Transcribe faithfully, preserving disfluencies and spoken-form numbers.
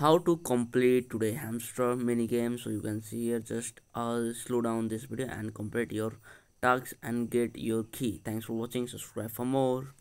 how to complete today hamster mini game. So you can see here, just I'll slow down this video and complete your tasks and get your key. Thanks for watching. Subscribe for more.